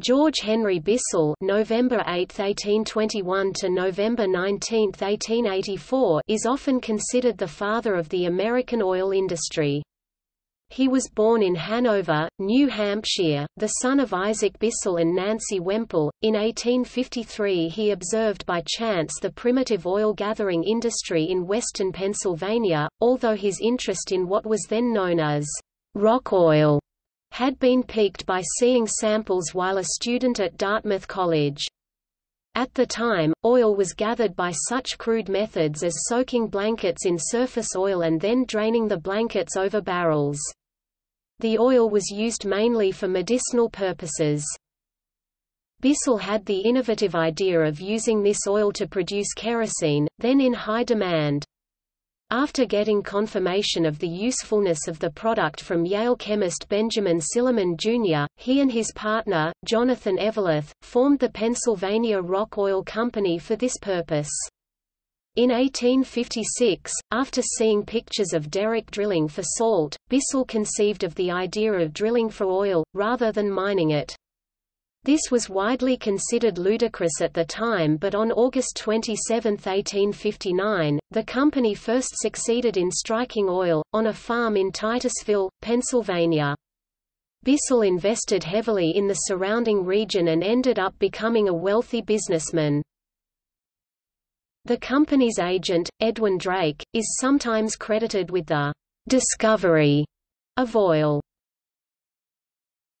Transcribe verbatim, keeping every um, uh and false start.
George Henry Bissell November eighth, eighteen twenty-one to November nineteenth, eighteen eighty-four is often considered the father of the American oil industry. He was born in Hanover, New Hampshire, the son of Isaac Bissell and Nancy Wemple. In eighteen fifty-three he observed by chance the primitive oil-gathering industry in western Pennsylvania, although his interest in what was then known as rock oil had been piqued by seeing samples while a student at Dartmouth College. At the time, oil was gathered by such crude methods as soaking blankets in surface oil and then draining the blankets over barrels. The oil was used mainly for medicinal purposes. Bissell had the innovative idea of using this oil to produce kerosene, then in high demand. After getting confirmation of the usefulness of the product from Yale chemist Benjamin Silliman Junior, he and his partner, Jonathan Eveleth, formed the Pennsylvania Rock Oil Company for this purpose. In eighteen fifty-six, after seeing pictures of derrick drilling for salt, Bissell conceived of the idea of drilling for oil, rather than mining it. This was widely considered ludicrous at the time, but on August twenty-seventh, eighteen fifty-nine, the company first succeeded in striking oil, on a farm in Titusville, Pennsylvania. Bissell invested heavily in the surrounding region and ended up becoming a wealthy businessman. The company's agent, Edwin Drake, is sometimes credited with the discovery of oil.